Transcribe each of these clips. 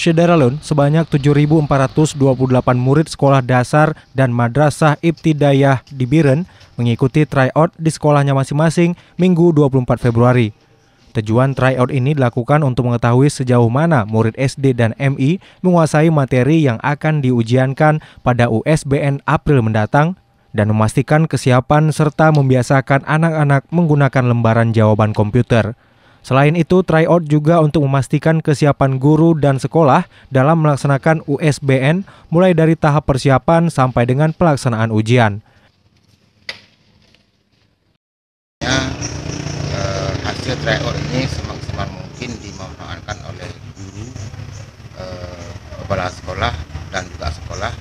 Sederalun, sebanyak 7.428 murid sekolah dasar dan madrasah ibtidayah di Bireuen mengikuti tryout di sekolahnya masing-masing Minggu 24 Februari. Tujuan tryout ini dilakukan untuk mengetahui sejauh mana murid SD dan MI menguasai materi yang akan diujiankan pada USBN April mendatang dan memastikan kesiapan serta membiasakan anak-anak menggunakan lembaran jawaban komputer. Selain itu, tryout juga untuk memastikan kesiapan guru dan sekolah dalam melaksanakan USBN mulai dari tahap persiapan sampai dengan pelaksanaan ujian. Hasil tryout ini semaksimal mungkin dimanfaatkan oleh guru, kepala sekolah dan juga sekolah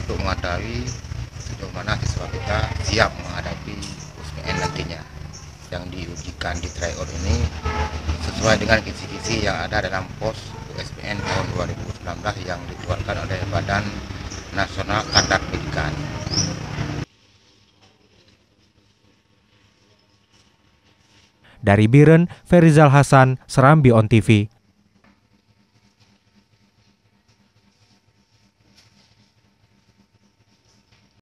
untuk mengetahui sejauh mana siswa kita siap menghadapi USBN nantinya. Yang diujikan di tryout ini sesuai dengan kisi-kisi yang ada dalam Pos USBN tahun 2019 yang dikeluarkan oleh Badan Nasional Standar Pendidikan. Dari Bireuen, Ferizal Hasan, Serambi on TV.